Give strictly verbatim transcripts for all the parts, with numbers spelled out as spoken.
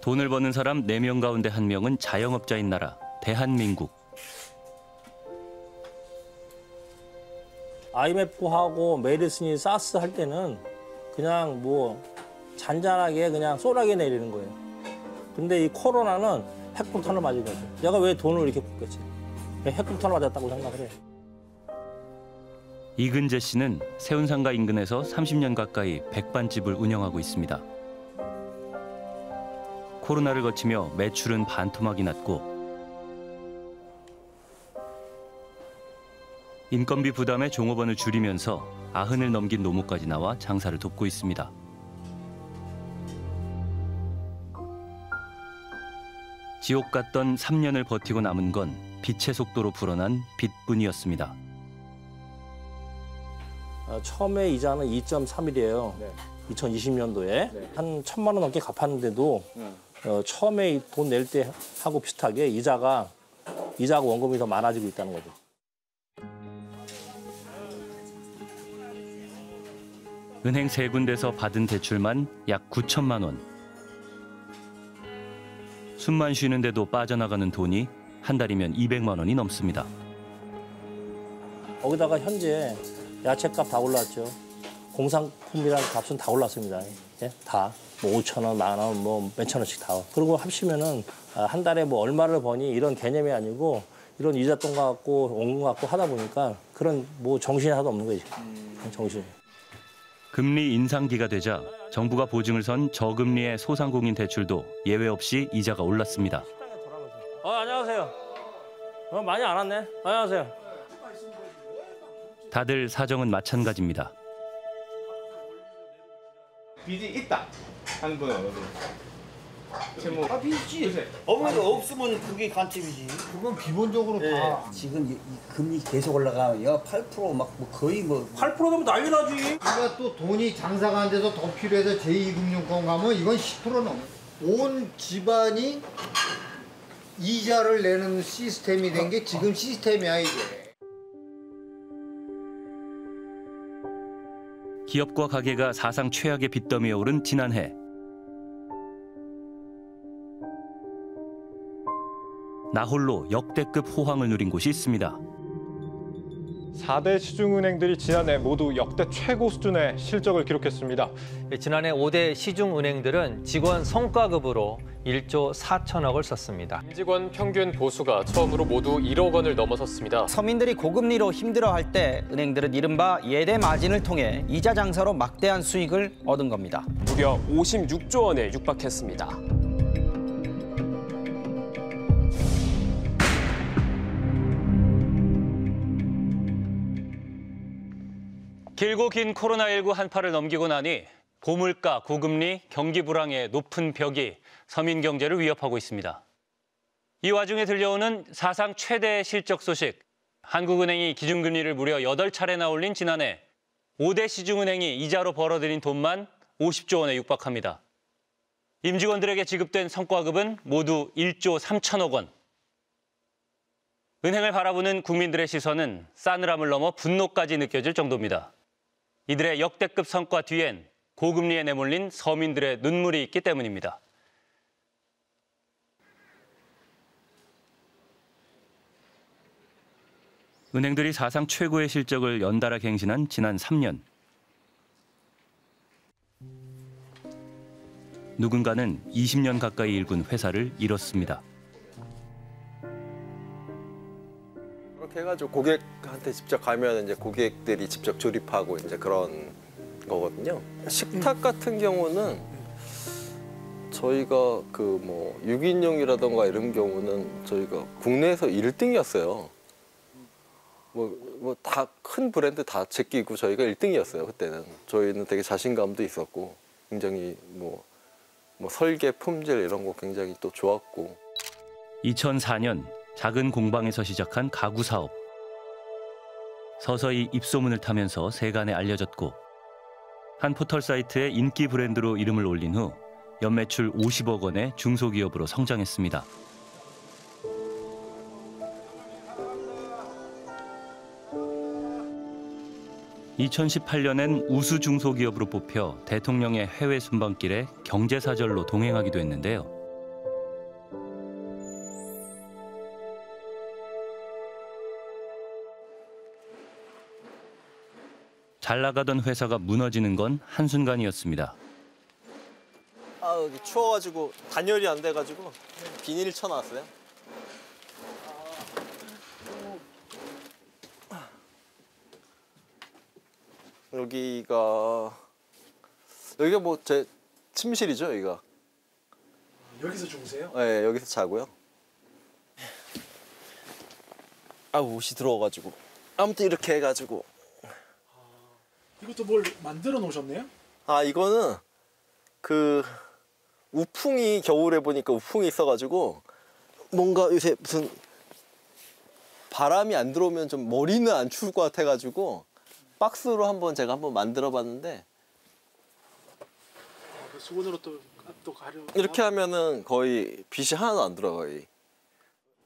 돈을 버는 사람 네 명 가운데 한 명은 자영업자인 나라, 대한민국. 아이엠에프하고 메르스니 사스 할 때는 그냥 뭐 잔잔하게 그냥 쏘라게 내리는 거예요. 근데 이 코로나는 핵폭탄을 맞은 거죠. 내가 왜 돈을 이렇게 굽겠지? 핵폭탄을 맞았다고 생각을 해. 이근재 씨는 세운상가 인근에서 삼십 년 가까이 백반집을 운영하고 있습니다. 코로나를 거치며 매출은 반토막이 났고 인건비 부담에 종업원을 줄이면서 아흔을 넘긴 노모까지 나와 장사를 돕고 있습니다. 지옥 같던 삼 년을 버티고 남은 건 빛의 속도로 불어난 빚뿐이었습니다. 처음에 이자는 이 점 삼일이에요. 네. 이천이십 년도에 네. 한 천만 원 넘게 갚았는데도 네. 어, 처음에 돈 낼 때 하고 비슷하게 이자가 이자하고 원금이 더 많아지고 있다는 거죠. 은행 세 군데서 받은 대출만 약 구천만 원. 숨만 쉬는데도 빠져나가는 돈이 한 달이면 이백만 원이 넘습니다. 거기다가 현재 야채값 다 올랐죠. 공산품이랑 값은 다 올랐습니다. 예? 다. 뭐 오천 원, 만 원, 뭐 몇천 원씩 다. 그리고 합치면은 한 달에 뭐 얼마를 버니 이런 개념이 아니고 이런 이자돈 갖고 원금 갖고 하다 보니까 그런 뭐 정신이 하나도 없는 거지. 정신. 금리 인상기가 되자 정부가 보증을 선 저금리의 소상공인 대출도 예외 없이 이자가 올랐습니다. 어, 안녕하세요. 어, 많이 안 왔네. 안녕하세요. 다들 사정은 마찬가지입니다. 빚이 있다 하는 분은 어느 분? 제목. 아, 빚이지. 요새. 어머니가 없으면 그게 간첩이지. 그건 기본적으로 네. 다. 지금 이, 이 금리 계속 올라가면 팔 퍼센트 막 뭐 거의 뭐. 팔 퍼센트 되면 난리 나지. 그러니까 또 돈이 장사가 안 돼서 더 필요해서 제이 금융권 가면 이건 십 퍼센트 넘어. 온 집안이 이자를 내는 시스템이 된 게 지금 시스템이야 이게. 기업과 가게가 사상 최악의 빚더미에 오른 지난해. 나홀로 역대급 호황을 누린 곳이 있습니다. 사 대 시중은행들이 지난해 모두 역대 최고 수준의 실적을 기록했습니다. 지난해 오 대 시중은행들은 직원 성과급으로 일조 사천억을 썼습니다. 임직원 평균 보수가 처음으로 모두 일억 원을 넘어섰습니다. 서민들이 고금리로 힘들어할 때 은행들은 이른바 예대 마진을 통해 이자 장사로 막대한 수익을 얻은 겁니다. 무려 오십육조 원에 육박했습니다. 길고 긴 코로나 일구 한파를 넘기고 나니 고물가, 고금리, 경기 불황의 높은 벽이 서민 경제를 위협하고 있습니다. 이 와중에 들려오는 사상 최대의 실적 소식. 한국은행이 기준금리를 무려 여덟 차례나 올린 지난해 오 대 시중은행이 이자로 벌어들인 돈만 오십조 원에 육박합니다. 임직원들에게 지급된 성과급은 모두 일조 삼천억 원. 은행을 바라보는 국민들의 시선은 싸늘함을 넘어 분노까지 느껴질 정도입니다. 이들의 역대급 성과 뒤엔 고금리에 내몰린 서민들의 눈물이 있기 때문입니다. 은행들이 사상 최고의 실적을 연달아 갱신한 지난 삼 년. 누군가는 이십 년 가까이 일군 회사를 잃었습니다. 그렇게 해가지고 고객한테 직접 가면 이제 고객들이 직접 조립하고 이제 그런 거거든요. 식탁 같은 경우는 저희가 그 뭐 육 인용이라던가 이런 경우는 저희가 국내에서 일 등이었어요. 뭐 뭐 다 큰 브랜드 다 제끼고 저희가 일 등이었어요. 그때는 저희는 되게 자신감도 있었고 굉장히 뭐, 뭐 설계 품질 이런 거 굉장히 또 좋았고. 이천사 년 작은 공방에서 시작한 가구 사업. 서서히 입소문을 타면서 세간에 알려졌고 한 포털 사이트의 인기 브랜드로 이름을 올린 후 연매출 오십억 원의 중소기업으로 성장했습니다. 이천십팔 년엔 우수 중소기업으로 뽑혀 대통령의 해외 순방길에 경제사절로 동행하기도 했는데요. 잘 나가던 회사가 무너지는 건 한순간이었습니다. 아, 여기 추워가지고 단열이 안 돼가지고 비닐을 쳐놨어요. 여기가 여기가 뭐 제 침실이죠, 여기가. 여기서 주무세요? 네, 여기서 자고요. 아, 옷이 들어와가지고 아무튼 이렇게 해가지고. 이것도 뭘 만들어 놓으셨네요? 아, 이거는 그 우풍이 겨울에 보니까 우풍이 있어가지고 뭔가 요새 무슨 바람이 안 들어오면 좀 머리는 안 추울 것 같아가지고 박스로 한번 제가 한번 만들어봤는데. 아, 그 수건으로 또, 또 가려. 이렇게 하면은 거의 빛이 하나도 안 들어가요.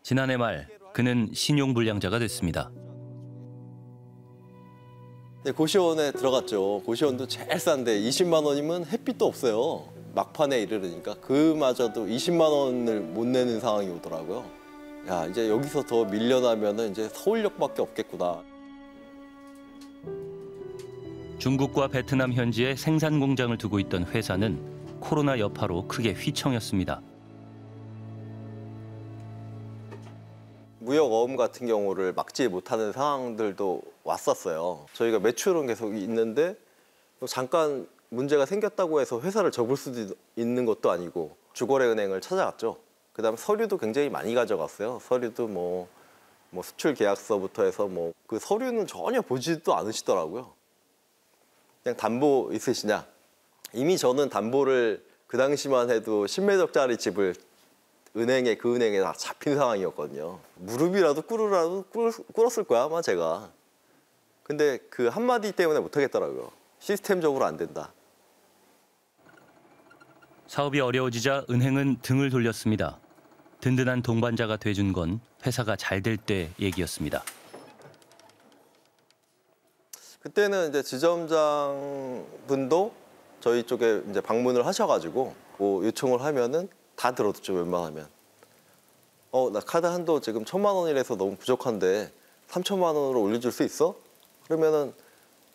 지난해 말 그는 신용불량자가 됐습니다. 네, 고시원에 들어갔죠. 고시원도 제일 싼데 이십만 원이면 햇빛도 없어요. 막판에 이르니까 그마저도 이십만 원을 못 내는 상황이 오더라고요. 야, 이제 여기서 더 밀려나면은 이제 서울역밖에 없겠구나. 중국과 베트남 현지에 생산 공장을 두고 있던 회사는 코로나 여파로 크게 휘청였습니다. 무역어음 같은 경우를 막지 못하는 상황들도 왔었어요. 저희가 매출은 계속 있는데 잠깐 문제가 생겼다고 해서 회사를 접을 수도 있는 것도 아니고 주거래은행을 찾아갔죠. 그다음에 서류도 굉장히 많이 가져갔어요. 서류도 뭐, 뭐 수출 계약서부터 해서 뭐 그 서류는 전혀 보지도 않으시더라고요. 그냥 담보 있으시냐. 이미 저는 담보를 그 당시만 해도 십매적짜리 집을 은행에 그 은행에 다 잡힌 상황이었거든요. 무릎이라도 꿇으라도 꿇었을 거야 아마 제가. 근데 그 한마디 때문에 못하겠더라고요. 시스템적으로 안 된다. 사업이 어려워지자 은행은 등을 돌렸습니다. 든든한 동반자가 돼준 건 회사가 잘 될 때 얘기였습니다. 그때는 이제 지점장 분도 저희 쪽에 이제 방문을 하셔가지고 뭐 요청을 하면은 다 들어줬죠, 웬만하면. 어, 나 카드 한도 지금 천만 원이라서 너무 부족한데 삼천만 원으로 올려줄 수 있어? 그러면은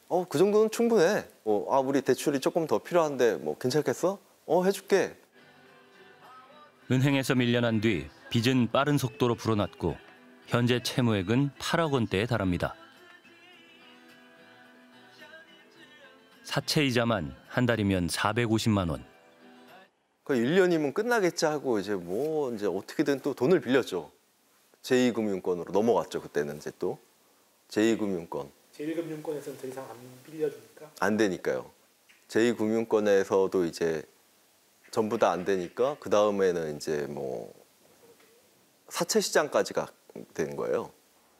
어, 그 정도는 충분해. 어, 아, 우리 대출이 조금 더 필요한데 뭐 괜찮겠어? 어, 해줄게. 은행에서 밀려난 뒤 빚은 빠른 속도로 불어났고 현재 채무액은 팔억 원대에 달합니다. 사채 이자만 한 달이면 사백오십만 원. 그 일 년이면 끝나겠지 하고 이제 뭐 이제 어떻게든 또 돈을 빌렸죠. 제이금융권으로 넘어갔죠. 그때는 이제 또 제이금융권. 제일금융권에서는 더 이상 안 빌려주니까? 안 되니까요. 제이금융권에서도 이제 전부 다 안 되니까 그 다음에는 이제 뭐 사채 시장까지가 된 거예요.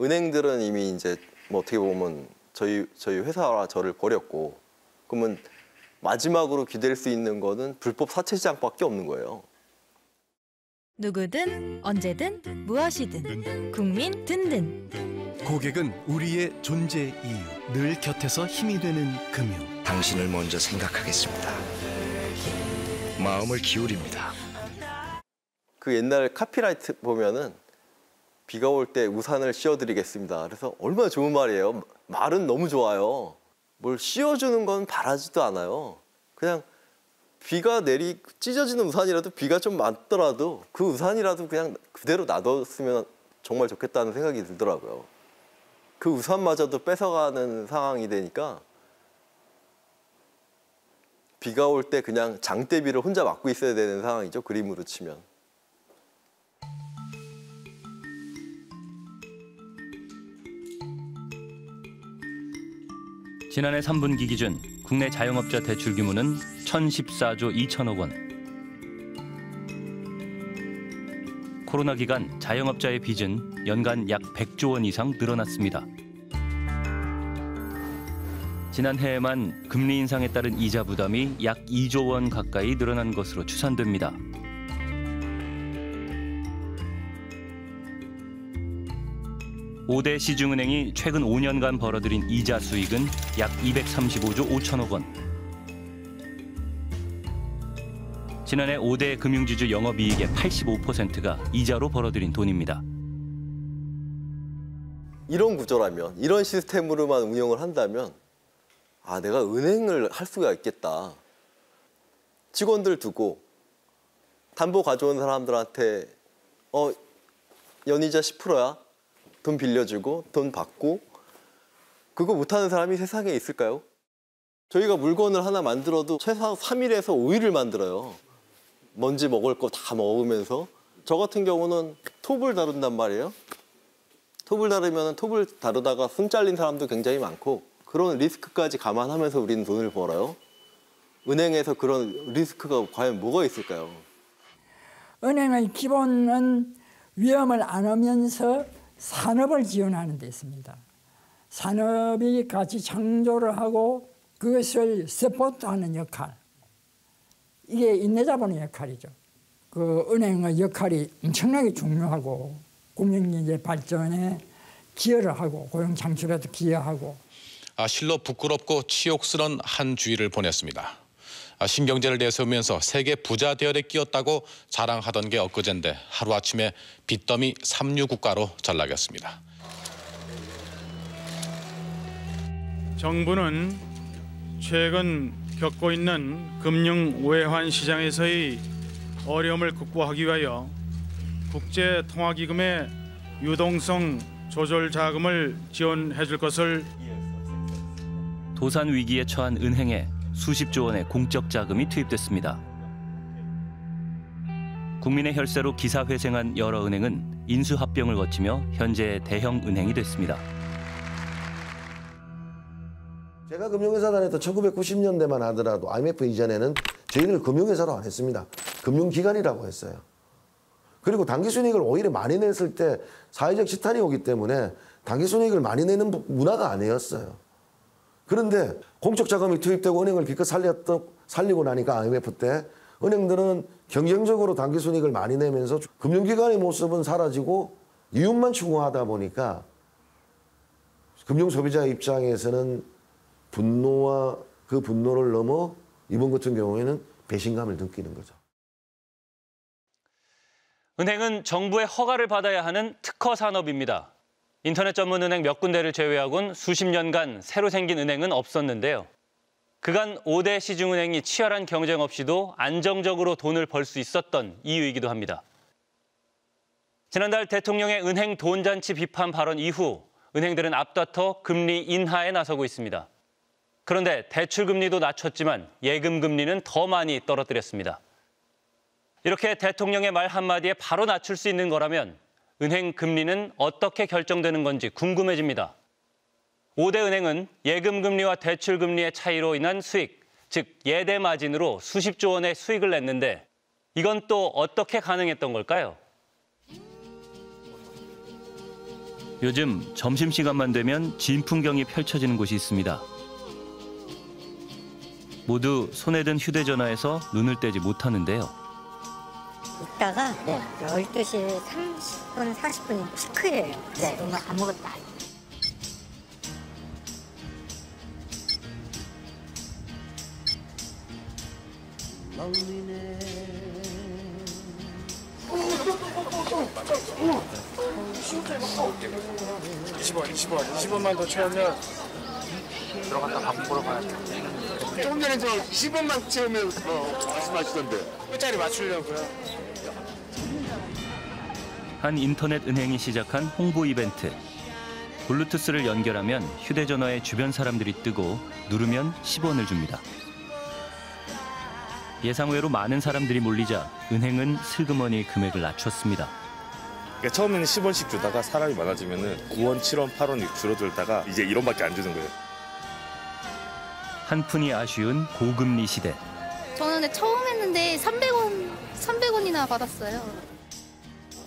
은행들은 이미 이제 뭐 어떻게 보면 저희 저희 회사와 저를 버렸고 그러면. 마지막으로 기댈 수 있는 거는 불법 사채 시장밖에 없는 거예요. 누구든 언제든 무엇이든 국민 든든. 고객은 우리의 존재 이유. 늘 곁에서 힘이 되는 금융. 당신을 먼저 생각하겠습니다. 마음을 기울입니다. 그 옛날 카피라이트 보면은 비가 올 때 우산을 씌워드리겠습니다. 그래서 얼마나 좋은 말이에요. 말은 너무 좋아요. 뭘 씌워주는 건 바라지도 않아요. 그냥 비가 내리 찢어지는 우산이라도 비가 좀 많더라도 그 우산이라도 그냥 그대로 놔뒀으면 정말 좋겠다는 생각이 들더라고요. 그 우산마저도 뺏어가는 상황이 되니까 비가 올 때 그냥 장대비를 혼자 맞고 있어야 되는 상황이죠. 그림으로 치면. 지난해 삼 분기 기준 국내 자영업자 대출 규모는 천십사조 이천억 원. 코로나 기간 자영업자의 빚은 연간 약 백조 원 이상 늘어났습니다. 지난해에만 금리 인상에 따른 이자 부담이 약 이조 원 가까이 늘어난 것으로 추산됩니다. 오대 시중은행이 최근 오 년간 벌어들인 이자 수익은 약 이백삼십오조 오천억 원. 지난해 오대 금융지주 영업이익의 팔십오 퍼센트가 이자로 벌어들인 돈입니다. 이런 구조라면, 이런 시스템으로만 운영을 한다면 아, 내가 은행을 할 수가 있겠다. 직원들 두고 담보 가져온 사람들한테 어 연이자 십 퍼센트야. 돈 빌려주고 돈 받고. 그거 못하는 사람이 세상에 있을까요? 저희가 물건을 하나 만들어도 최소 삼 일에서 오 일을 만들어요. 먼지 먹을 거 다 먹으면서. 저 같은 경우는 톱을 다룬단 말이에요. 톱을 다루면 톱을 다루다가 손 잘린 사람도 굉장히 많고, 그런 리스크까지 감안하면서 우리는 돈을 벌어요. 은행에서 그런 리스크가 과연 뭐가 있을까요? 은행의 기본은 위험을 안 하면서 산업을 지원하는 데 있습니다. 산업이 같이 창조를 하고 그것을 서포트하는 역할, 이게 인내자본의 역할이죠. 그 은행의 역할이 엄청나게 중요하고 국민경제 발전에 기여를 하고 고용 창출에도 기여하고. 아, 실로 부끄럽고 치욕스러운 한 주의를 보냈습니다. 아, 신경제를 내세우면서 세계 부자 대열에 끼었다고 자랑하던 게 엊그젠데 하루아침에 빚더미 삼류 국가로 전락했습니다. 정부는 최근 겪고 있는 금융 외환 시장에서의 어려움을 극복하기 위하여 국제통화기금의 유동성 조절 자금을 지원해 줄 것을, 도산 위기에 처한 은행에 수십조 원의 공적 자금이 투입됐습니다. 국민의 혈세로 기사회생한 여러 은행은 인수합병을 거치며 현재의 대형 은행이 됐습니다. 제가 금융회사 다녔던 천구백구십 년대만 하더라도 아이엠에프 이전에는 저희를 금융회사로 안 했습니다. 금융기관이라고 했어요. 그리고 단기순이익을 오히려 많이 냈을 때 사회적 지탄이 오기 때문에 단기순이익을 많이 내는 문화가 아니었어요. 그런데 공적 자금이 투입되고 은행을 기껏 살렸던, 살리고 나니까 아이엠에프 때 은행들은 경쟁적으로 단기순이익을 많이 내면서 금융기관의 모습은 사라지고 이윤만 추구하다 보니까 금융소비자 입장에서는 분노와 그 분노를 넘어 이번 같은 경우에는 배신감을 느끼는 거죠. 은행은 정부의 허가를 받아야 하는 특허 산업입니다. 인터넷 전문 은행 몇 군데를 제외하곤 수십 년간 새로 생긴 은행은 없었는데요. 그간 오 대 시중은행이 치열한 경쟁 없이도 안정적으로 돈을 벌 수 있었던 이유이기도 합니다. 지난달 대통령의 은행 돈잔치 비판 발언 이후 은행들은 앞다퉈 금리 인하에 나서고 있습니다. 그런데 대출금리도 낮췄지만 예금금리는 더 많이 떨어뜨렸습니다. 이렇게 대통령의 말 한마디에 바로 낮출 수 있는 거라면 은행 금리는 어떻게 결정되는 건지 궁금해집니다. 오 대 은행은 예금금리와 대출금리의 차이로 인한 수익, 즉 예대 마진으로 수십조 원의 수익을 냈는데 이건 또 어떻게 가능했던 걸까요? 요즘 점심시간만 되면 진풍경이 펼쳐지는 곳이 있습니다. 모두 손에 든 휴대전화에서 눈을 떼지 못하는데요. 이따가 네. 열두 시 삼십 분, 사십 분 피크예요. 네. 지금은 아무것도 안 해요. 이십 원, 이십 원, 이십 원만 더 채우면 들어갔다 밥 먹으러 가야 돼. 조금 전에 저 십 원만 채우면 어, 말씀하시던데. 끝자리 맞추려고요. 한 인터넷 은행이 시작한 홍보 이벤트. 블루투스를 연결하면 휴대전화에 주변 사람들이 뜨고 누르면 십 원을 줍니다. 예상외로 많은 사람들이 몰리자 은행은 슬그머니 금액을 낮췄습니다. 그러니까 처음에는 십 원씩 주다가 사람이 많아지면 구 원, 칠 원, 팔 원 줄어들다가 이제 일 원밖에 안 주는 거예요. 한 푼이 아쉬운 고금리 시대. 저는 근데 처음 했는데 삼백 원, 삼백 원이나 받았어요.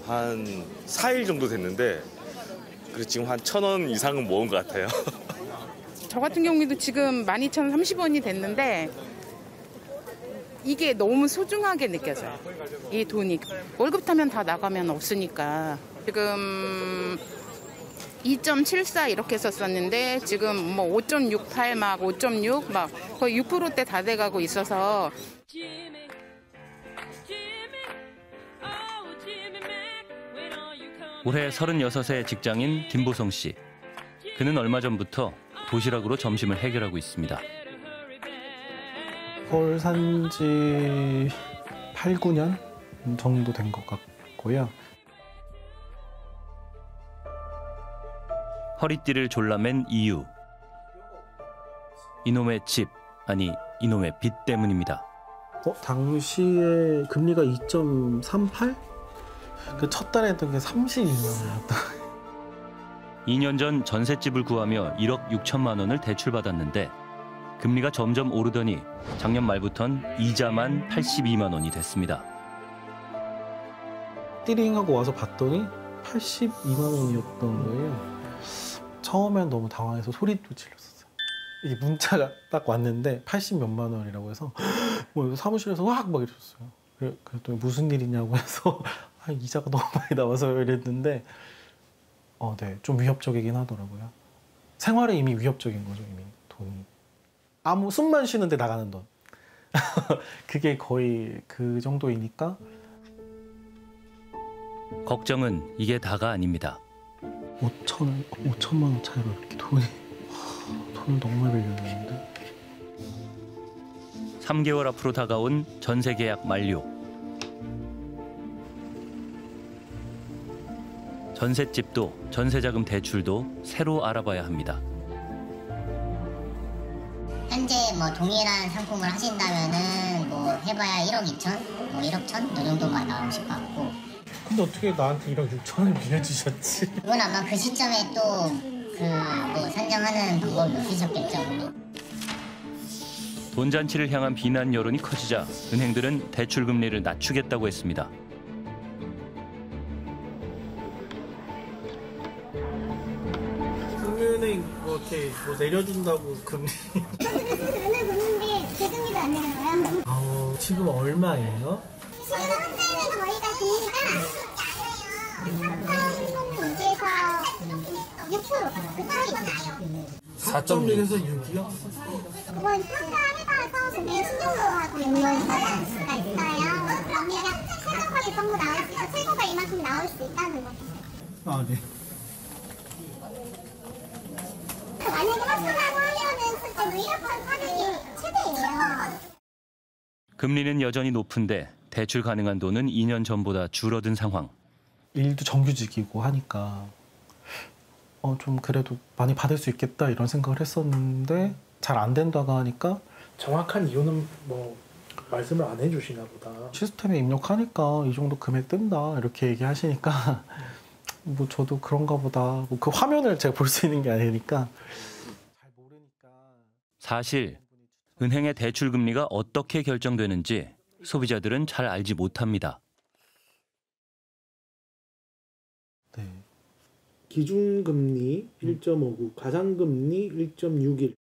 한 사 일 정도 됐는데 그리고 지금 한 천 원 이상은 모은 것 같아요. 저 같은 경우에도 지금 만 이천 삼십 원이 됐는데 이게 너무 소중하게 느껴져요. 이 돈이. 월급 타면 다 나가면 없으니까. 지금 이 점 칠사 이렇게 썼었는데 지금 뭐 오 점 육팔 막 오 점 육 막 거의 육 퍼센트대 다 돼가고 있어서. 올해 서른여섯 세 직장인 김보성 씨. 그는 얼마 전부터 도시락으로 점심을 해결하고 있습니다. 서울 산 지 팔, 구 년 정도 된 것 같고요. 허리띠를 졸라맨 이유. 이놈의 집, 아니 이놈의 빚 때문입니다. 어, 당시에 금리가 이 점 삼팔? 그 첫 달에 했던 게 삼십이만 원이었다. 이 년 전 전셋집을 구하며 일억 육천만 원을 대출받았는데 금리가 점점 오르더니 작년 말부턴 이자만 팔십이만 원이 됐습니다. 띠링하고 와서 봤더니 팔십이만 원이었던 거예요. 처음엔 너무 당황해서 소리도 질렀었어요. 이게 문자가 딱 왔는데 팔십몇만 원이라고 해서 뭐 사무실에서 막 막 이랬었어요. 그랬더니 무슨 일이냐고 해서 아, 이자가 너무 많이 나와서요 이랬는데 어, 네, 좀 위협적이긴 하더라고요. 생활에 이미 위협적인 거죠, 이미 돈이. 아무 숨만 쉬는데 나가는 돈. 그게 거의 그 정도이니까. 걱정은 이게 다가 아닙니다. 오천, 오천만 원 차이로 이렇게 돈이, 와, 돈을 너무 많이 빌려주는데. 삼 개월 앞으로 다가온 전세 계약 만료. 전셋집도 전세자금 대출도 새로 알아봐야 합니다. 현재 뭐 동일한 상품을 하신다면은 뭐 해봐야 일억 이천, 뭐 일억 천 이 정도만 나오실 것 같고. 근데 어떻게 나한테 일억 육천을 빌려주셨지? 그건 아마 그 시점에 또 그 뭐 산정하는 방법을 높이셨겠죠. 돈잔치를 향한 비난 여론이 커지자 은행들은 대출 금리를 낮추겠다고 했습니다. 은행 뭐 이렇게 뭐 내려준다고 금리. 맨날 걷는데 대금리도 안 내려요. 어, 지금 얼마예요? 지금 한 달에 저희가 금리가 삼 점 육에서 육 퍼센트 그 사이가 나요. 사 점 육에서 육이요? 그건 평가에 따라서 매일 신용으로 하고 있는 수가 있어요. 금리가 최저까지 전부 나올 수 있어. 최고가 이만큼 나올 수 있다는 거죠. 아, 네. 금리는 여전히 높은데 대출 가능한 돈은 이 년 전보다 줄어든 상황. 일도 정규직이고 하니까 어, 좀 그래도 많이 받을 수 있겠다 이런 생각을 했었는데 잘 안 된다고 하니까 정확한 이유는 뭐 말씀을 안 해주시나 보다. 시스템에 입력하니까 이 정도 금액 뜬다 이렇게 얘기하시니까 뭐 저도 그런가 보다. 뭐 그 화면을 제가 볼 수 있는 게 아니니까. 사실 은행의 대출 금리가 어떻게 결정되는지 소비자들은 잘 알지 못합니다. 네. 기준금리 일 점 오구, 가상금리 일 점 육일.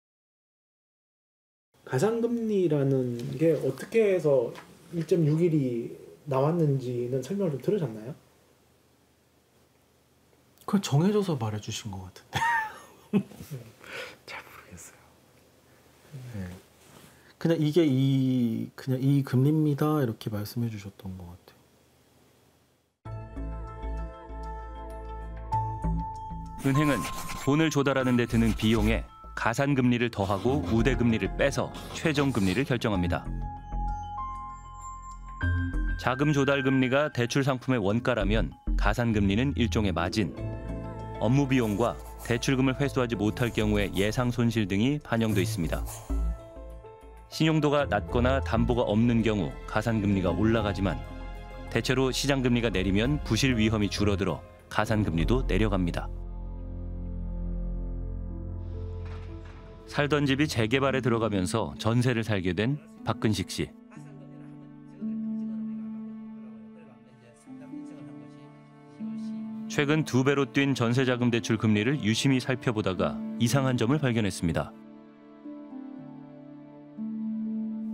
가상금리라는 게 어떻게 해서 일 점 육일이 나왔는지는 설명을 좀 들으셨나요? 그걸 정해줘서 말해주신 것 같은데. 잘 모르겠어요. 네. 그냥 이게 이 그냥 이 금리입니다 이렇게 말씀해주셨던 것 같아요. 은행은 돈을 조달하는 데 드는 비용에 가산금리를 더하고 우대금리를 빼서 최종금리를 결정합니다. 자금 조달 금리가 대출 상품의 원가라면 가산금리는 일종의 마진. 업무 비용과 대출금을 회수하지 못할 경우의 예상 손실 등이 반영돼 있습니다. 신용도가 낮거나 담보가 없는 경우 가산금리가 올라가지만 대체로 시장금리가 내리면 부실 위험이 줄어들어 가산금리도 내려갑니다. 살던 집이 재개발에 들어가면서 전세를 살게 된 박근식 씨. 최근 두 배로 뛴 전세자금 대출 금리를 유심히 살펴보다가 이상한 점을 발견했습니다.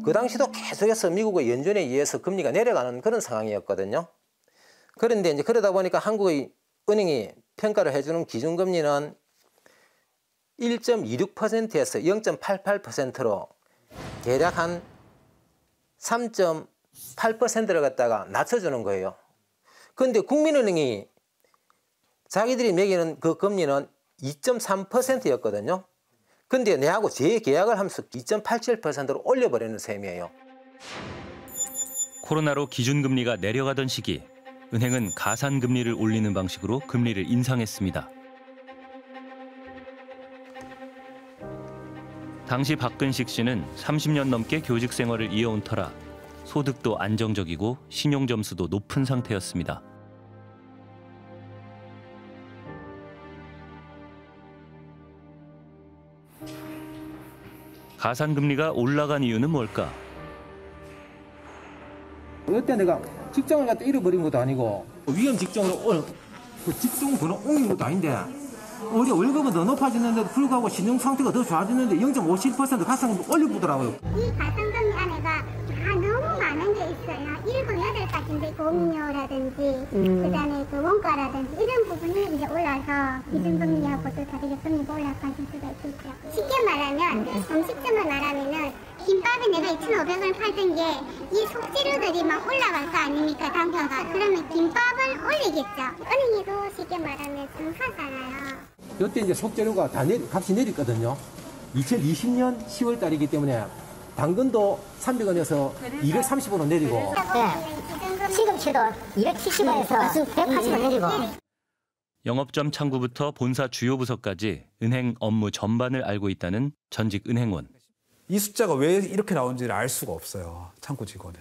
그 당시도 계속해서 미국의 연준에 의해서 금리가 내려가는 그런 상황이었거든요. 그런데 이제 그러다 보니까 한국의 은행이 평가를 해주는 기준금리는 일 점 이육 퍼센트에서 영 점 팔팔 퍼센트로 대략 한 삼 점 팔 퍼센트를 갖다가 낮춰주는 거예요. 그런데 국민은행이 자기들이 매기는 그 금리는 이 점 삼 퍼센트였거든요. 근데 내하고 재계약을 하면서 이 점 팔칠 퍼센트로 올려버리는 셈이에요. 코로나로 기준금리가 내려가던 시기, 은행은 가산금리를 올리는 방식으로 금리를 인상했습니다. 당시 박근식 씨는 삼십 년 넘게 교직 생활을 이어온 터라 소득도 안정적이고 신용점수도 높은 상태였습니다. 가산금리가 올라간 이유는 뭘까? 그때 내가 직장을 갖다 잃어버린 것도 아니고 위험 직종으로 직종 번호 옮긴 것도 아닌데 우리 월급은 더 높아지는데도 불구하고 신용 상태가 더 좋아지는데 영 점 오칠 퍼센트 가산금리 올려보더라고요. 이 가산금리 안에가 다 너무 많은 게 있어요. 일 분 여덟 가지인데 공유라든지 음. 그다음에 그 원가라든지 이런 부분이 이제 올라서 기준금리하고 또 다르게 금리가 올라가질 수가 있겠죠. 쉽게 말하면 음식점을 말하면은 김밥에 내가 이천오백 원 팔던 게 이 속재료들이 막 올라갈 거 아닙니까, 단가가. 그러면 김밥을 올리겠죠. 은행에도 쉽게 말하면 상하잖아요. 이때 이제 속재료가 다 내리, 값이 내렸거든요. 이천이십 년 시월 달이기 때문에 당근도 삼백 원에서 이백삼십 원으로 내리고 네. 시금치도 이백칠십 원에서 백팔십 원 내리고 영업점 창구부터 본사 주요 부서까지 은행 업무 전반을 알고 있다는 전직 은행원. 이 숫자가 왜 이렇게 나온지를 알 수가 없어요. 창구 직원은.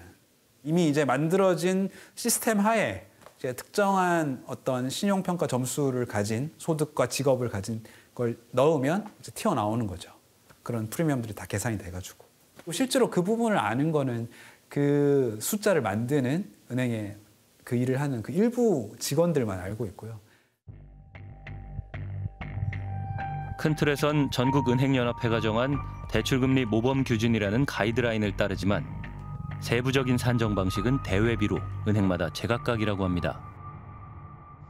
이미 이제 만들어진 시스템 하에 이제 특정한 어떤 신용평가 점수를 가진 소득과 직업을 가진 걸 넣으면 이제 튀어나오는 거죠. 그런 프리미엄들이 다 계산이 돼가지고. 실제로 그 부분을 아는 거는 그 숫자를 만드는 은행에 그 일을 하는 그 일부 직원들만 알고 있고요. 큰 틀에선 전국은행연합회가 정한 대출금리 모범 규준이라는 가이드라인을 따르지만 세부적인 산정 방식은 대외비로 은행마다 제각각이라고 합니다.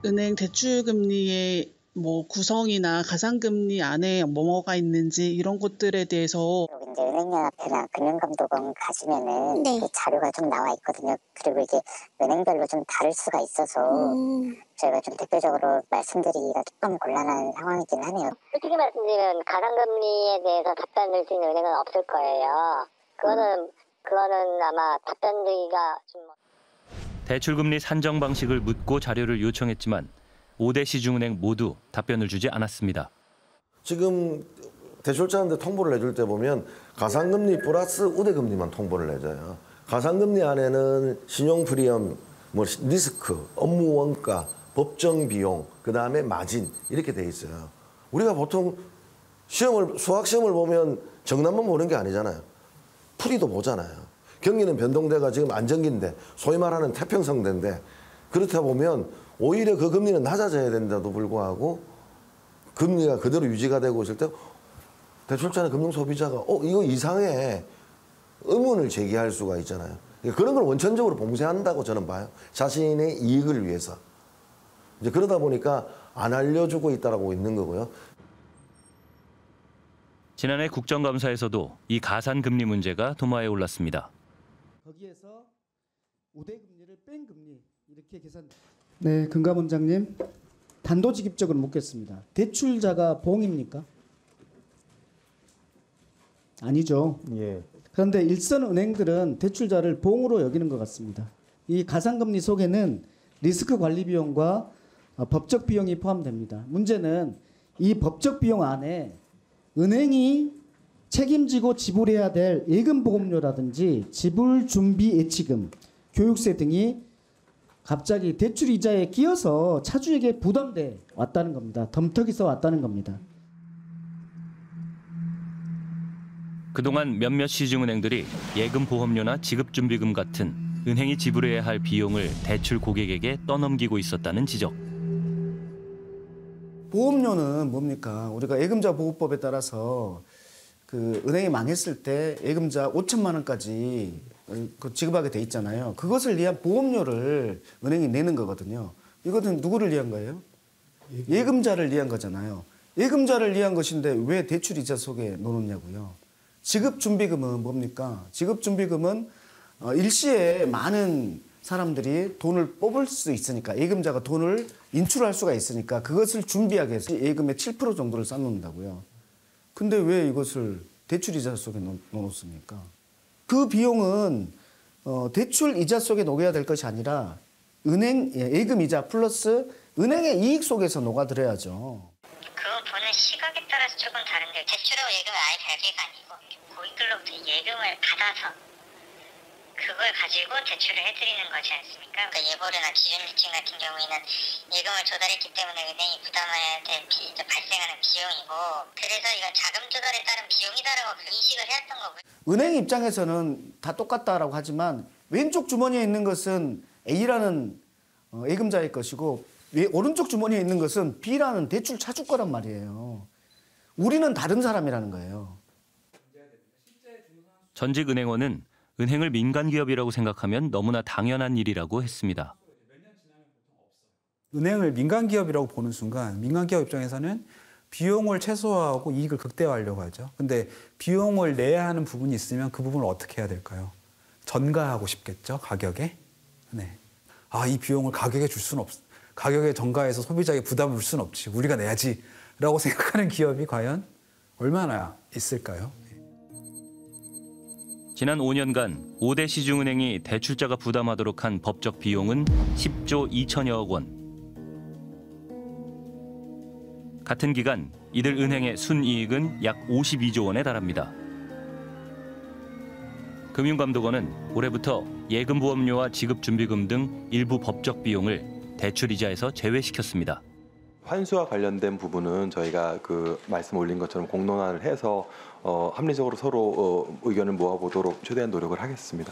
은행 대출금리의 뭐 구성이나 가산금리 안에 뭐뭐가 있는지 이런 것들에 대해서 이제 은행연합회랑 금융감독원 가시면은 네. 그 자료가 좀 나와 있거든요. 그리고 이게 은행별로 좀 다를 수가 있어서 음. 저희가 좀 대표적으로 말씀드리기가 조금 곤란한 상황이긴 하네요. 솔직히 말씀드리면 가산금리에 대해서 답변드릴 수 있는 은행은 없을 거예요. 그거는 그거는 아마 답변드리기가 좀 대출금리 산정 방식을 묻고 자료를 요청했지만 오 대 시중은행 모두 답변을 주지 않았습니다. 지금 대출자한테 통보를 해줄 때 보면 가산금리 플러스 우대금리만 통보를 해줘요. 가산금리 안에는 신용프리엄, 뭐 리스크, 업무원가, 법정비용, 그다음에 마진 이렇게 돼 있어요. 우리가 보통 시험을 수학시험을 보면 정답만 보는 게 아니잖아요. 풀이도 보잖아요. 경기는 변동대가 지금 안정기인데 소위 말하는 태평성대인데 그렇다 보면 오히려 그 금리는 낮아져야 된다도 불구하고 금리가 그대로 유지가 되고 있을 때 대출자나 금융소비자가 어 이거 이상해 의문을 제기할 수가 있잖아요. 그런 걸 원천적으로 봉쇄한다고 저는 봐요. 자신의 이익을 위해서. 이제 그러다 보니까 안 알려주고 있다라고 있는 거고요. 지난해 국정감사에서도 이 가산금리 문제가 도마에 올랐습니다. 거기에서 우대금리를 뺀 금리 이렇게 계산. 네, 금감원장님 단도직입적으로 묻겠습니다. 대출자가 봉입니까? 아니죠. 예. 그런데 일선 은행들은 대출자를 봉으로 여기는 것 같습니다. 이 가산금리 속에는 리스크 관리 비용과 법적 비용이 포함됩니다. 문제는 이 법적 비용 안에 은행이 책임지고 지불해야 될 예금 보험료라든지 지불 준비 예치금, 교육세 등이 갑자기 대출 이자에 끼어서 차주에게 부담돼 왔다는 겁니다. 덤터기서 왔다는 겁니다. 그동안 몇몇 시중은행들이 예금 보험료나 지급준비금 같은 은행이 지불해야 할 비용을 대출 고객에게 떠넘기고 있었다는 지적. 보험료는 뭡니까? 우리가 예금자 보호법에 따라서 그 은행이 망했을 때 예금자 오천만 원까지 지급하게 돼 있잖아요. 그것을 위한 보험료를 은행이 내는 거거든요. 이것은 누구를 위한 거예요? 예금자를 위한 거잖아요. 예금자를 위한 것인데 왜 대출 이자 속에 넣느냐고요. 지급준비금은 뭡니까? 지급준비금은 일시에 많은 사람들이 돈을 뽑을 수 있으니까 예금자가 돈을 인출할 수가 있으니까 그것을 준비하기 위해서 예금의 칠 퍼센트 정도를 쌓는다고요. 근데 왜 이것을 대출이자 속에 넣었습니까? 그 비용은 어, 대출이자 속에 녹여야 될 것이 아니라 은행 예금이자 플러스 은행의 이익 속에서 녹아들어야죠. 그 보는 시각에 따라서 조금 다른데 대출로 예금을 아예 발제가 아니고 고객들로부터 예금을 받아서 그걸 가지고 대출을 해드리는 거지 않습니까? 그러니까 예보료나 기준대출 같은 경우에는 예금을 조달했기 때문에 은행이 부담해야 될 비, 발생하는 비용이고 그래서 이건 자금 조달에 따른 비용이다라고 그 인식을 해왔던 거고요. 은행 입장에서는 다 똑같다라고 하지만 왼쪽 주머니에 있는 것은 A라는 예금자의 것이고 오른쪽 주머니에 있는 것은 B라는 대출 차줄 거란 말이에요. 우리는 다른 사람이라는 거예요. 전직 은행원은 은행을 민간 기업이라고 생각하면 너무나 당연한 일이라고 했습니다. 은행을 민간 기업이라고 보는 순간 민간 기업 입장에서는 비용을 최소화하고 이익을 극대화하려고 하죠. 근데 비용을 내야 하는 부분이 있으면 그 부분을 어떻게 해야 될까요? 전가하고 싶겠죠, 가격에. 네. 아, 이 비용을 가격에 줄 수는 없. 가격에 전가해서 소비자에게 부담을 줄 수는 없지. 우리가 내야지라고 생각하는 기업이 과연 얼마나 있을까요? 지난 오 년간 오 대 시중은행이 대출자가 부담하도록 한 법적 비용은 십조 이천여억 원. 같은 기간 이들 은행의 순이익은 약 오십이조 원에 달합니다. 금융감독원은 올해부터 예금보험료와 지급준비금 등 일부 법적 비용을 대출이자에서 제외시켰습니다. 환수와 관련된 부분은 저희가 그 말씀 올린 것처럼 공론화를 해서 어, 합리적으로 서로 어, 의견을 모아보도록 최대한 노력을 하겠습니다.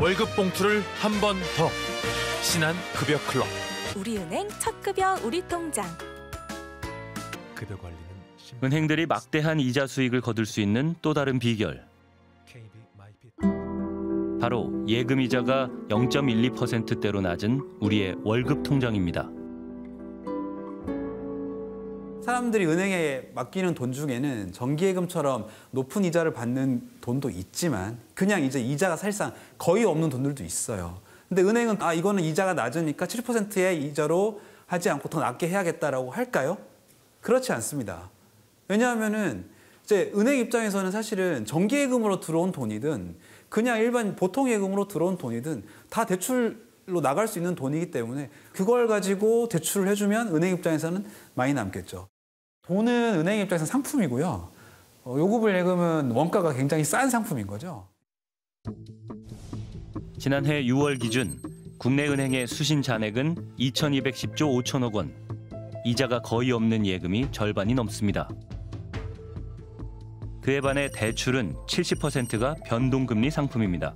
월급 봉투를 한 번 더. 신한 급여 클럽. 우리은행 첫 급여 우리 통장. 급여 관리는 은행들이 막대한 이자 수익을 거둘 수 있는 또 다른 비결. 바로 예금 이자가 영점 일이 퍼센트대로 낮은 우리의 월급 통장입니다. 사람들이 은행에 맡기는 돈 중에는 정기예금처럼 높은 이자를 받는 돈도 있지만 그냥 이제 이자가 사실상 거의 없는 돈들도 있어요. 근데 은행은 아 이거는 이자가 낮으니까 칠 퍼센트의 이자로 하지 않고 더 낮게 해야겠다라고 할까요? 그렇지 않습니다. 왜냐하면은 이제 은행 입장에서는 사실은 정기예금으로 들어온 돈이든 그냥 일반 보통 예금으로 들어온 돈이든 다 대출 로 나갈 수 있는 돈이기 때문에 그걸 가지고 대출을 해주면 은행 입장에서는 많이 남겠죠. 돈은 은행 입장에서는 상품이고요. 요구불 예금은 원가가 굉장히 싼 상품인 거죠. 지난해 유월 기준 국내 은행의 수신 잔액은 이천이백십조 오천억 원. 이자가 거의 없는 예금이 절반이 넘습니다. 그에 반해 대출은 칠십 퍼센트가 변동금리 상품입니다.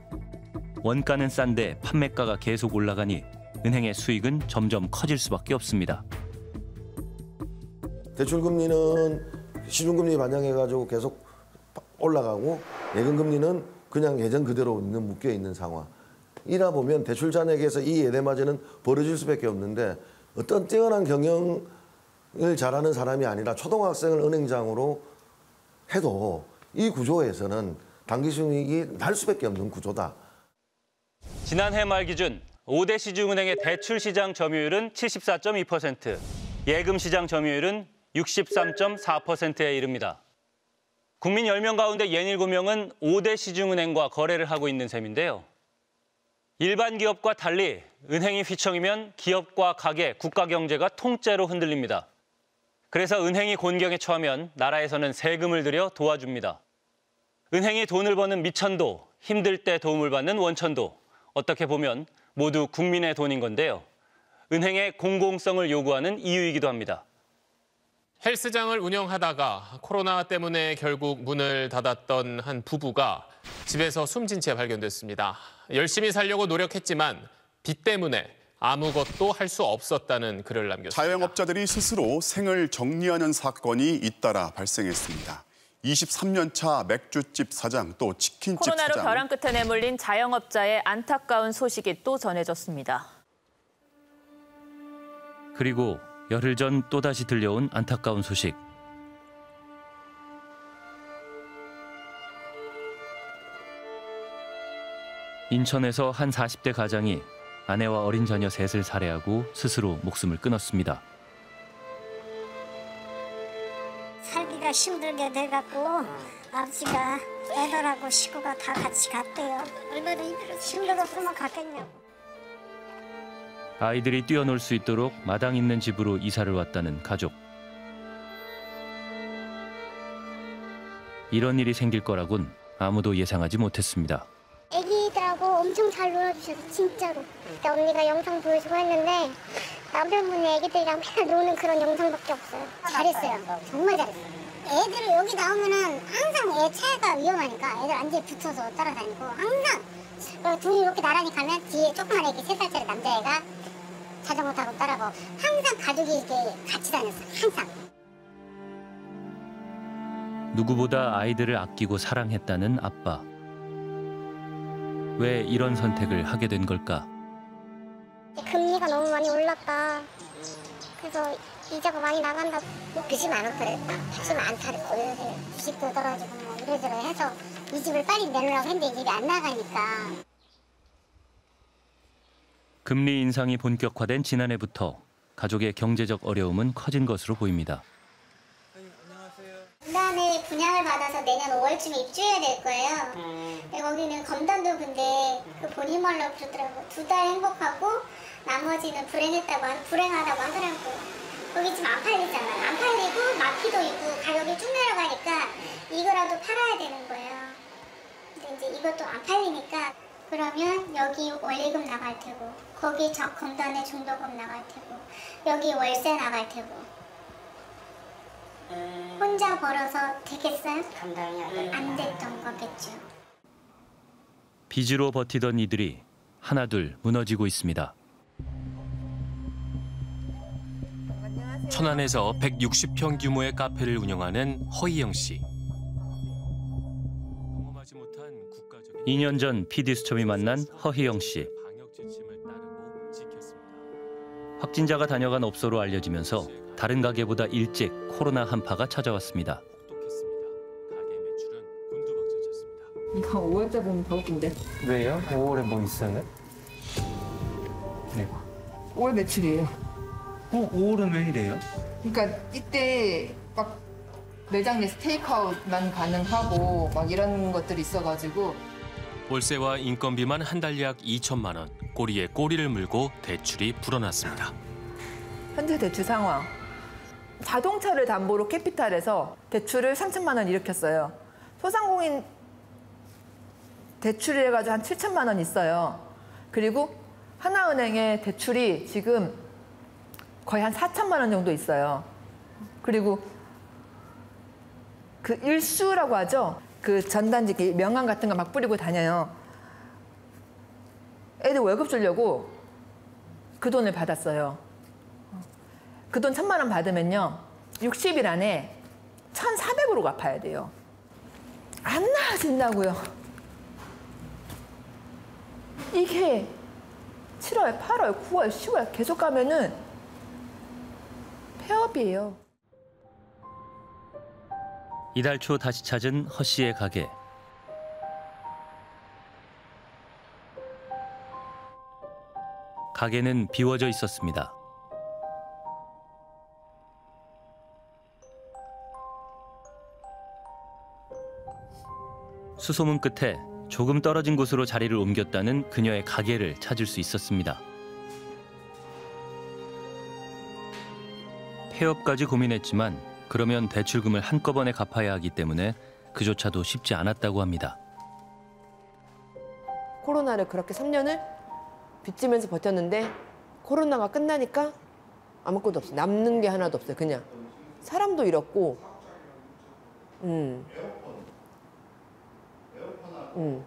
원가는 싼데 판매가가 계속 올라가니 은행의 수익은 점점 커질 수밖에 없습니다. 대출금리는 시중금리 반영해가지고 계속 올라가고 예금금리는 그냥 예전 그대로 있는 묶여있는 상황. 이라 보면 대출 잔액에서 이 예대마진은 벌어질 수밖에 없는데 어떤 뛰어난 경영을 잘하는 사람이 아니라 초등학생을 은행장으로 해도 이 구조에서는 단기순이익이 날 수밖에 없는 구조다. 지난해 말 기준 오 대 시중은행의 대출 시장 점유율은 칠십사점 이 퍼센트, 예금 시장 점유율은 육십삼점 사 퍼센트에 이릅니다. 국민 열 명 가운데 연 일곱 명은 오 대 시중은행과 거래를 하고 있는 셈인데요. 일반 기업과 달리 은행이 휘청이면 기업과 가게, 국가 경제가 통째로 흔들립니다. 그래서 은행이 곤경에 처하면 나라에서는 세금을 들여 도와줍니다. 은행이 돈을 버는 미천도, 힘들 때 도움을 받는 원천도, 어떻게 보면 모두 국민의 돈인 건데요. 은행의 공공성을 요구하는 이유이기도 합니다. 헬스장을 운영하다가 코로나 때문에 결국 문을 닫았던 한 부부가 집에서 숨진 채 발견됐습니다. 열심히 살려고 노력했지만 빚 때문에 아무것도 할 수 없었다는 글을 남겼습니다. 자영업자들이 스스로 생을 정리하는 사건이 잇따라 발생했습니다. 이십삼 년 차 맥주집 사장 또 치킨집 코로나로 사장. 벼랑 끝에 내몰린 자영업자의 안타까운 소식이 또 전해졌습니다. 그리고 열흘 전 또다시 들려온 안타까운 소식. 인천에서 한 사십 대 가장이 아내와 어린 자녀 셋을 살해하고 스스로 목숨을 끊었습니다. 힘들게 돼갖고 아버지가 애들하고 식구가 다 같이 갔대요. 얼마나 힘들었으면 갔겠냐고. 아이들이 뛰어놀 수 있도록 마당 있는 집으로 이사를 왔다는 가족. 이런 일이 생길 거라곤 아무도 예상하지 못했습니다. 애기들하고 엄청 잘 놀아주셔서 진짜로. 그때 언니가 영상 보여주고 했는데 남편분이 애기들이랑 맨날 노는 그런 영상밖에 없어요. 잘했어요. 정말 잘했어요. 애들이 여기 나오면은 항상 애 차가 위험하니까 애들 안지에 붙어서 따라다니고 항상 둘이 이렇게 나란히 가면 뒤에 조그만 애기 세 살짜리 남자애가 자전거 타고 따라가고 항상 가족이 이렇게 같이 다녔어요. 항상. 누구보다 아이들을 아끼고 사랑했다는 아빠. 왜 이런 선택을 하게 된 걸까? 금리가 너무 많이 올랐다. 그래서 이자가 많이 나간다. 뭐 빚이 많았더래. 빚이 많다래. 거의 구십도 떨어지고 뭐 이래저래 해서 이 집을 빨리 내놓으라고 했는데 이 집이 안 나가니까. 금리 인상이 본격화된 지난해부터 가족의 경제적 어려움은 커진 것으로 보입니다. 분담에 분양을 받아서 내년 오월쯤에 입주해야 될 거예요. 근데 거기는 검단도 근데 그 본인 말로 그러더라고. 두 달 행복하고 나머지는 불행했다고 한, 불행하다고 하더라고. 거기 지금 안 팔리잖아요. 안 팔리고 마피도 있고 가격이 쭉 내려가니까 이거라도 팔아야 되는 거예요. 근데 이제 이것도 안 팔리니까 그러면 여기 원리금 나갈 테고 거기 저 검단에 중도금 나갈 테고 여기 월세 나갈 테고. 음... 혼자 벌어서 되겠어요? 감당이 안 됐던 거겠죠. 빚으로 버티던 이들이 하나둘 무너지고 있습니다. 안녕하세요. 천안에서 백육십 평 규모의 카페를 운영하는 허이영 씨. 이 년 전 피디수첩이 만난 허희영 씨. 확진자가 다녀간 업소로 알려지면서 다른 가게보다 일찍 코로나 한파가 찾아왔습니다. 이거 오월째 보면 더운데. 왜요? 오월에 뭐 있어요? 네. 오월 며칠이에요? 어, 오월은 왜 이래요? 그러니까 이때 막 매장 내 스테이크아웃만 가능하고 막 이런 것들이 있어가지고. 월세와 인건비만 한 달 약 이천만 원. 꼬리에 꼬리를 물고 대출이 불어났습니다. 현재 대출 상황. 자동차를 담보로 캐피탈에서 대출을 삼천만 원 일으켰어요. 소상공인 대출을 해가지고 한 칠천만 원 있어요. 그리고 하나은행의 대출이 지금 거의 한 사천만 원 정도 있어요. 그리고 그 일수라고 하죠. 그 전단지 명함 같은 거 막 뿌리고 다녀요. 애들 월급 주려고 그 돈을 받았어요. 그 돈 천만 원 받으면요. 육십 일 안에 천사백으로 갚아야 돼요. 안 나아진다고요. 이게 칠월, 팔월, 구월, 시월 계속 가면은 폐업이에요. 이달 초 다시 찾은 허 씨의 가게. 가게는 비워져 있었습니다. 수소문 끝에 조금 떨어진 곳으로 자리를 옮겼다는 그녀의 가게를 찾을 수 있었습니다. 폐업까지 고민했지만 그러면 대출금을 한꺼번에 갚아야 하기 때문에 그조차도 쉽지 않았다고 합니다. 코로나를 그렇게 삼 년을 빚지면서 버텼는데 코로나가 끝나니까 아무것도 없어요. 남는 게 하나도 없어요. 그냥 사람도 잃었고. 음. 응.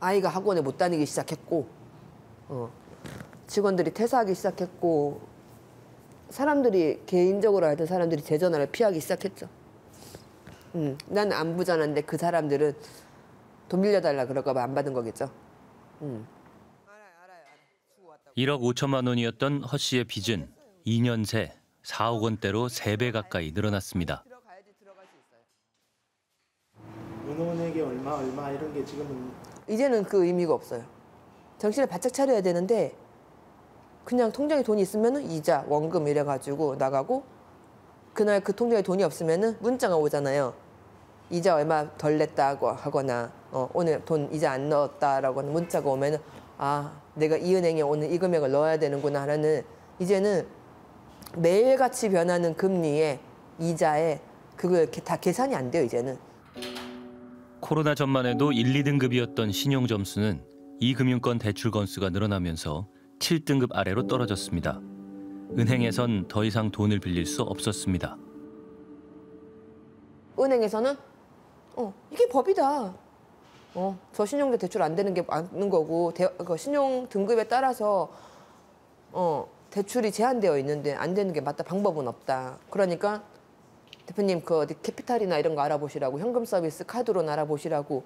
아이가 학원에 못 다니기 시작했고, 어. 직원들이 퇴사하기 시작했고, 사람들이 개인적으로 하던 사람들이 제 전화를 피하기 시작했죠. 응. 난 안 부자난데 그 사람들은 돈 빌려달라 그럴까 봐 안 받은 거겠죠. 응. 일억 오천만 원이었던 허 씨의 빚은 이 년 새 사억 원대로 세 배 가까이 늘어났습니다. 은원액이 얼마 얼마 이런 게 지금은 이제는 그 의미가 없어요. 정신을 바짝 차려야 되는데 그냥 통장에 돈이 있으면은 이자 원금 이래 가지고 나가고 그날 그 통장에 돈이 없으면은 문자가 오잖아요. 이자 얼마 덜 냈다고 하거나 어, 오늘 돈 이자 안 넣었다라고 하는 문자가 오면은 아, 내가 이 은행에 오늘 이 금액을 넣어야 되는구나 라는, 이제는 매일같이 변하는 금리에 이자에 그걸 이렇게 다 계산이 안 돼요, 이제는. 코로나 전만 해도 일, 이등급이었던 신용 점수는 이금융권 대출 건수가 늘어나면서 칠등급 아래로 떨어졌습니다. 은행에선 더 이상 돈을 빌릴 수 없었습니다. 은행에서는 어, 이게 법이다. 어, 저 신용도 대출 안 되는 게 맞는 거고, 대, 그 신용 등급에 따라서 어, 대출이 제한되어 있는데 안 되는 게 맞다, 방법은 없다. 그러니까 대표님 그 어디 캐피탈이나 이런 거 알아보시라고, 현금 서비스 카드론 알아보시라고.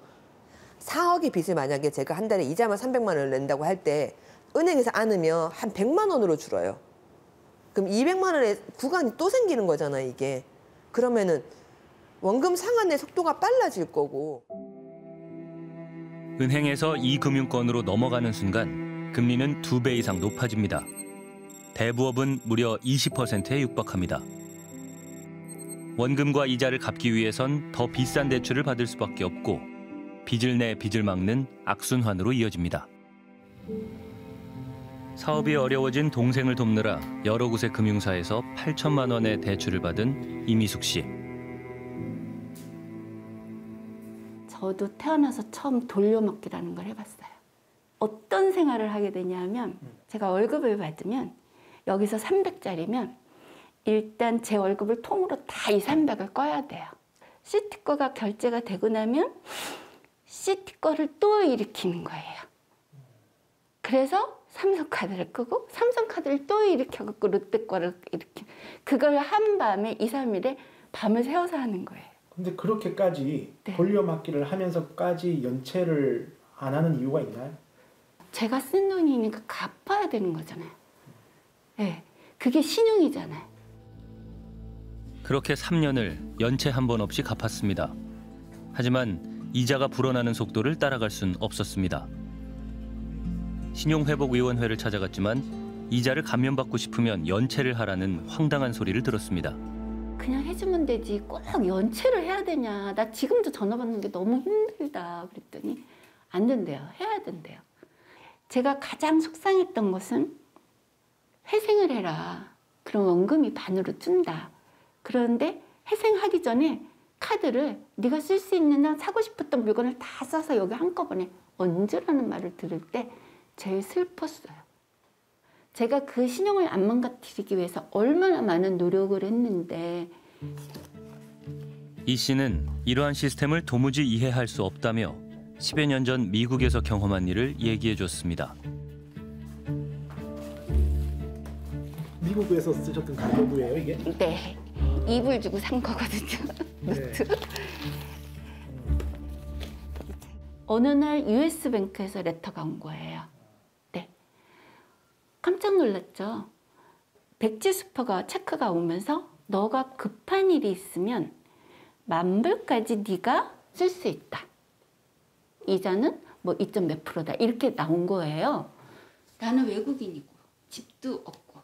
사억의 빚을 만약에 제가 한 달에 이자만 삼백만 원을 낸다고 할 때 은행에서 안으면 한 백만 원으로 줄어요. 그럼 이백만 원의 구간이 또 생기는 거잖아요, 이게. 그러면은 원금 상환의 속도가 빨라질 거고. 은행에서 이금융권으로 넘어가는 순간 금리는 두 배 이상 높아집니다. 대부업은 무려 이십 퍼센트에 육박합니다. 원금과 이자를 갚기 위해선 더 비싼 대출을 받을 수밖에 없고, 빚을 내 빚을 막는 악순환으로 이어집니다. 사업이 어려워진 동생을 돕느라 여러 곳의 금융사에서 팔천만 원의 대출을 받은 이미숙 씨. 저도 태어나서 처음 돌려막기라는 걸 해봤어요. 어떤 생활을 하게 되냐면, 제가 월급을 받으면 여기서 삼백짜리면 일단 제 월급을 통으로 다 이삼백을 꺼야 돼요. 시티거가 결제가 되고 나면 시티거를 또 일으키는 거예요. 그래서 삼성카드를 끄고 삼성카드를 또 일으켜갖고 롯데거를 일으키, 그걸 한밤에 이삼일에 밤을 새워서 하는 거예요. 근데 그렇게까지 네. 돌려막기를 하면서까지 연체를 안 하는 이유가 있나요? 제가 쓴 돈이니까 갚아야 되는 거잖아요. 네. 그게 신용이잖아요. 그렇게 삼 년을 연체 한 번 없이 갚았습니다. 하지만 이자가 불어나는 속도를 따라갈 순 없었습니다. 신용회복위원회를 찾아갔지만 이자를 감면받고 싶으면 연체를 하라는 황당한 소리를 들었습니다. 그냥 해주면 되지 꼭 연체를 해야 되냐, 나 지금도 전화 받는 게 너무 힘들다 그랬더니 안 된대요, 해야 된대요. 제가 가장 속상했던 것은 회생을 해라, 그럼 원금이 반으로 준다. 그런데 회생하기 전에 카드를 네가 쓸 수 있는 한 사고 싶었던 물건을 다 써서 여기 한꺼번에 얹으라는 말을 들을 때 제일 슬펐어요. 제가 그 신용을 안 망가뜨리기 위해서 얼마나 많은 노력을 했는데. 이 씨는 이러한 시스템을 도무지 이해할 수 없다며 십여 년 전 미국에서 경험한 일을 얘기해 줬습니다. 미국에서 쓰셨던 가계부예요, 이게? 네, 이불 주고 산 거거든요. 네. 어느 날 유에스 뱅크에서 레터가 온 거예요. 네, 깜짝 놀랐죠. 백지 슈퍼가 체크가 오면서 너가 급한 일이 있으면 만불까지 네가 쓸 수 있다. 이자는 뭐 이 점 몇 프로다 이렇게 나온 거예요. 나는 외국인이고 집도 없고.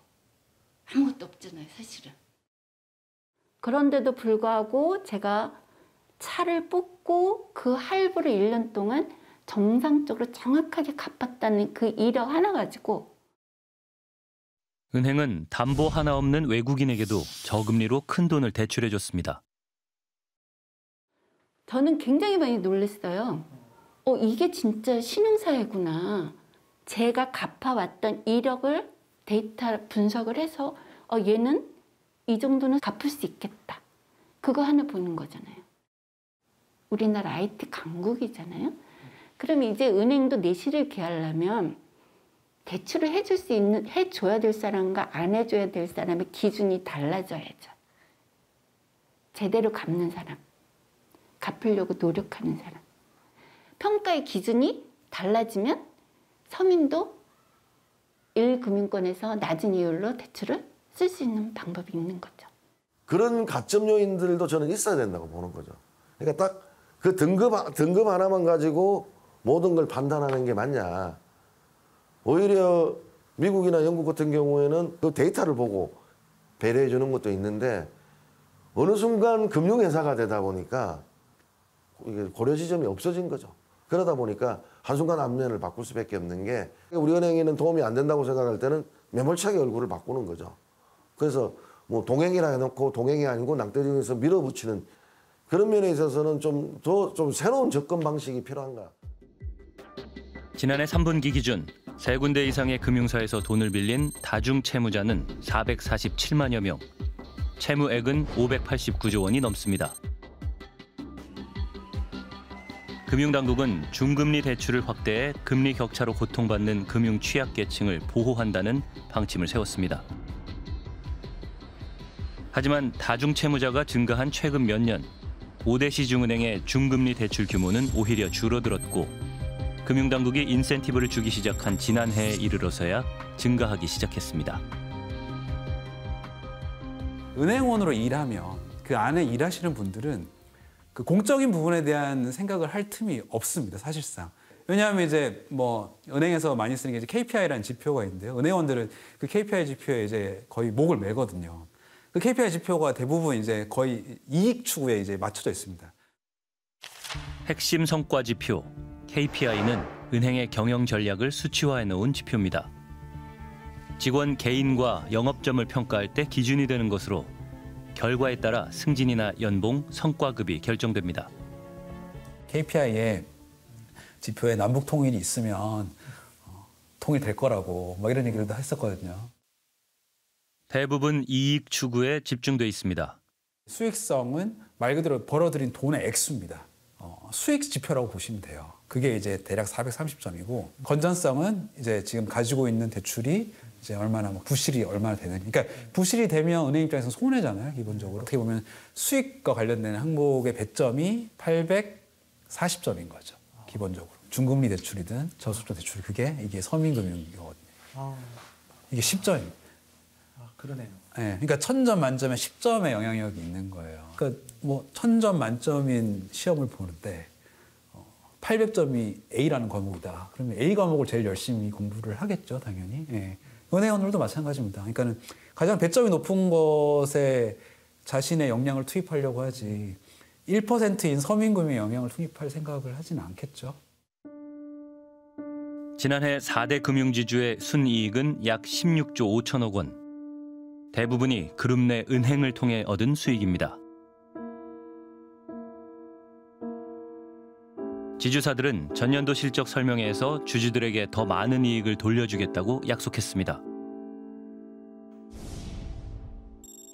아무것도 없잖아요, 사실은. 그런데도 불구하고 제가 차를 뽑고 그 할부를 일 년 동안 정상적으로 정확하게 갚았다는 그 이력 하나 가지고. 은행은 담보 하나 없는 외국인에게도 저금리로 큰 돈을 대출해줬습니다. 저는 굉장히 많이 놀랐어요. 어, 이게 진짜 신용사회구나. 제가 갚아왔던 이력을 데이터 분석을 해서 어, 얘는 이 정도는 갚을 수 있겠다. 그거 하나 보는 거잖아요. 우리나라 아이티 강국이잖아요. 그럼 이제 은행도 내실을 개하려면 대출을 해줄 수 있는, 해줘야 될 사람과 안 해줘야 될 사람의 기준이 달라져야죠. 제대로 갚는 사람, 갚으려고 노력하는 사람. 평가의 기준이 달라지면 서민도 일 금융권에서 낮은 이율로 대출을 쓸 수 있는 방법이 있는 거죠. 그런 가점 요인들도 저는 있어야 된다고 보는 거죠. 그러니까 딱 그 등급, 등급 하나만 가지고 모든 걸 판단하는 게 맞냐. 오히려 미국이나 영국 같은 경우에는 그 데이터를 보고 배려해 주는 것도 있는데, 어느 순간 금융회사가 되다 보니까 고려 지점이 없어진 거죠. 그러다 보니까 한순간 안면을 바꿀 수밖에 없는 게, 우리은행에는 도움이 안 된다고 생각할 때는 매몰차게 얼굴을 바꾸는 거죠. 그래서 뭐 동행이라 해놓고 동행이 아니고 낭떠러지에서 밀어붙이는 그런 면에 있어서는 좀 더 좀 새로운 접근 방식이 필요한가. 지난해 삼분기 기준 세 군데 이상의 금융사에서 돈을 빌린 다중 채무자는 사백사십칠만여 명, 채무액은 오백팔십구조 원이 넘습니다. 금융당국은 중금리 대출을 확대해 금리 격차로 고통받는 금융 취약계층을 보호한다는 방침을 세웠습니다. 하지만 다중채무자가 증가한 최근 몇 년, 오대 시중은행의 중금리 대출 규모는 오히려 줄어들었고, 금융당국이 인센티브를 주기 시작한 지난해에 이르러서야 증가하기 시작했습니다. 은행원으로 일하며 그 안에 일하시는 분들은 그 공적인 부분에 대한 생각을 할 틈이 없습니다, 사실상. 왜냐하면 이제 뭐 은행에서 많이 쓰는 게 이제 케이피아이라는 지표가 있는데요. 은행원들은 그 케이피아이 지표에 이제 거의 목을 매거든요. 그 케이피아이 지표가 대부분 이제 거의 이익 추구에 이제 맞춰져 있습니다. 핵심 성과 지표 케이피아이는 은행의 경영 전략을 수치화해 놓은 지표입니다. 직원 개인과 영업점을 평가할 때 기준이 되는 것으로 결과에 따라 승진이나 연봉, 성과급이 결정됩니다. 케이피아이의 지표에 남북 통일이 있으면 통일될 거라고 막 이런 얘기를 했었거든요. 대부분 이익 추구에 집중돼 있습니다. 수익성은 말 그대로 벌어들인 돈의 액수입니다. 어, 수익 지표라고 보시면 돼요. 그게 이제 대략 사백삼십 점이고 건전성은 이제 지금 가지고 있는 대출이 이제 얼마나 부실이 얼마나 되는, 그러니까 부실이 되면 은행 입장에서는 손해잖아요, 기본적으로. 어떻게 보면 수익과 관련된 항목의 배점이 팔백사십 점인 거죠, 기본적으로. 중금리 대출이든 저수익 대출, 그게 이게 서민금융이거든요. 이게 십 점입니다. 아, 그러네요. 네, 그러니까 천 점 만점에 십 점의 영향력이 있는 거예요. 그러니까 뭐 천 점 만점인 시험을 보는데 팔백 점이 A라는 과목이다. 그러면 A 과목을 제일 열심히 공부를 하겠죠, 당연히. 예. 은행원들도 마찬가지입니다. 그러니까는 가장 배점이 높은 것에 자신의 역량을 투입하려고 하지 일 퍼센트인 서민금융의 영향을 투입할 생각을 하지는 않겠죠. 지난해 사대 금융지주의 순이익은 약 십육조 오천억 원. 대부분이 그룹 내 은행을 통해 얻은 수익입니다. 지주사들은 전년도 실적 설명회에서 주주들에게 더 많은 이익을 돌려주겠다고 약속했습니다.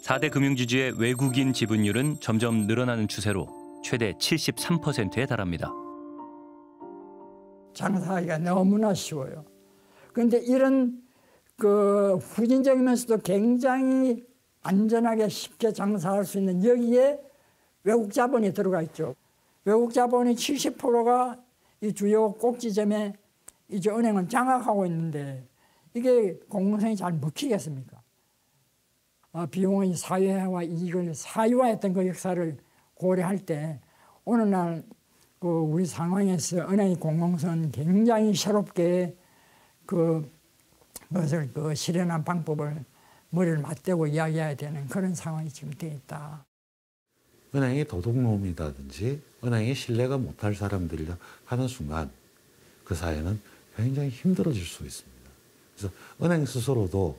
사대 금융지주의 외국인 지분율은 점점 늘어나는 추세로 최대 칠십삼 퍼센트에 달합니다. 장사하기가 너무나 쉬워요. 그런데 이런 그 후진적이면서도 굉장히 안전하게 쉽게 장사할 수 있는 여기에 외국 자본이 들어가 있죠. 외국 자본이 칠십 퍼센트가 이 주요 꼭지점에 이제 은행은 장악하고 있는데 이게 공공성이 잘 먹히겠습니까? 아, 비용의 사회화와 이익을 사유화했던 그 역사를 고려할 때 오늘날 그 우리 상황에서 은행의 공공성은 굉장히 새롭게 그 그것을 그 실현한 방법을 머리를 맞대고 이야기해야 되는 그런 상황이 지금 돼 있다. 은행이 도둑놈이라든지 은행이 신뢰가 못할 사람들이라 하는 순간 그 사회는 굉장히 힘들어질 수 있습니다. 그래서 은행 스스로도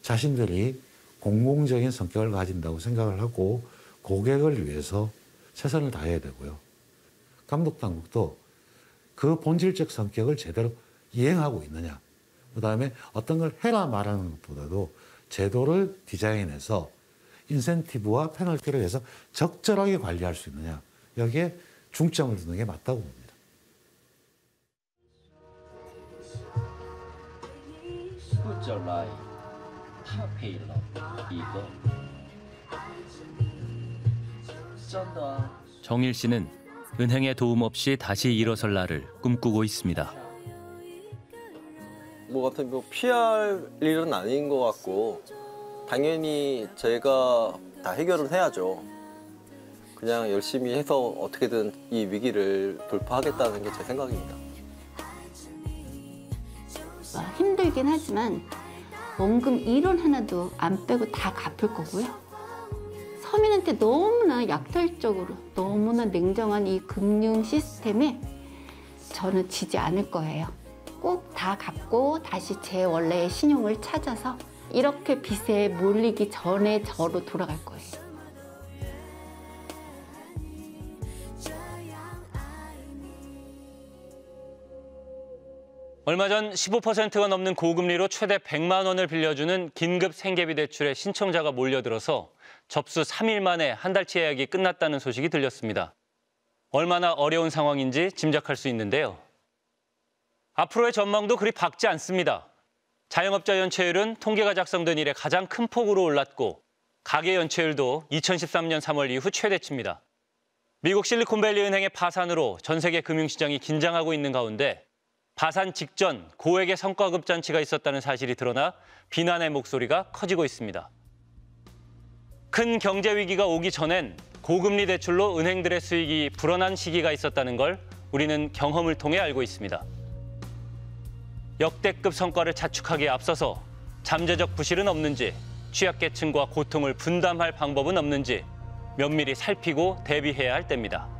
자신들이 공공적인 성격을 가진다고 생각을 하고 고객을 위해서 최선을 다해야 되고요. 감독 당국도 그 본질적 성격을 제대로 이행하고 있느냐, 그다음에 어떤 걸 해라 말하는 것보다도 제도를 디자인해서 인센티브와 페널티를 해서 적절하게 관리할 수 있느냐, 여기에 중점을 두는 게 맞다고 봅니다. 정일 씨는 은행의 도움 없이 다시 일어설 날을 꿈꾸고 있습니다. 뭐 같은 뭐 피할 일은 아닌 것 같고 당연히 제가 다 해결을 해야죠. 그냥 열심히 해서 어떻게든 이 위기를 돌파하겠다는 게 제 생각입니다. 힘들긴 하지만 원금 일 원 하나도 안 빼고 다 갚을 거고요. 서민한테 너무나 약탈적으로 너무나 냉정한 이 금융 시스템에 저는 지지 않을 거예요. 꼭 다 갚고 다시 제 원래의 신용을 찾아서 이렇게 빚에 몰리기 전에 저로 돌아갈 거예요. 얼마 전 십오 퍼센트가 넘는 고금리로 최대 백만 원을 빌려주는 긴급 생계비 대출에 신청자가 몰려들어서 접수 삼 일 만에 한 달치 예약이 끝났다는 소식이 들렸습니다. 얼마나 어려운 상황인지 짐작할 수 있는데요. 앞으로의 전망도 그리 밝지 않습니다. 자영업자 연체율은 통계가 작성된 이래 가장 큰 폭으로 올랐고 가계 연체율도 이천십삼 년 삼 월 이후 최대치입니다. 미국 실리콘밸리 은행의 파산으로 전 세계 금융시장이 긴장하고 있는 가운데 파산 직전 고액의 성과급 잔치가 있었다는 사실이 드러나 비난의 목소리가 커지고 있습니다. 큰 경제 위기가 오기 전엔 고금리 대출로 은행들의 수익이 불어난 시기가 있었다는 걸 우리는 경험을 통해 알고 있습니다. 역대급 성과를 자축하기에 앞서서 잠재적 부실은 없는지, 취약계층과 고통을 분담할 방법은 없는지 면밀히 살피고 대비해야 할 때입니다.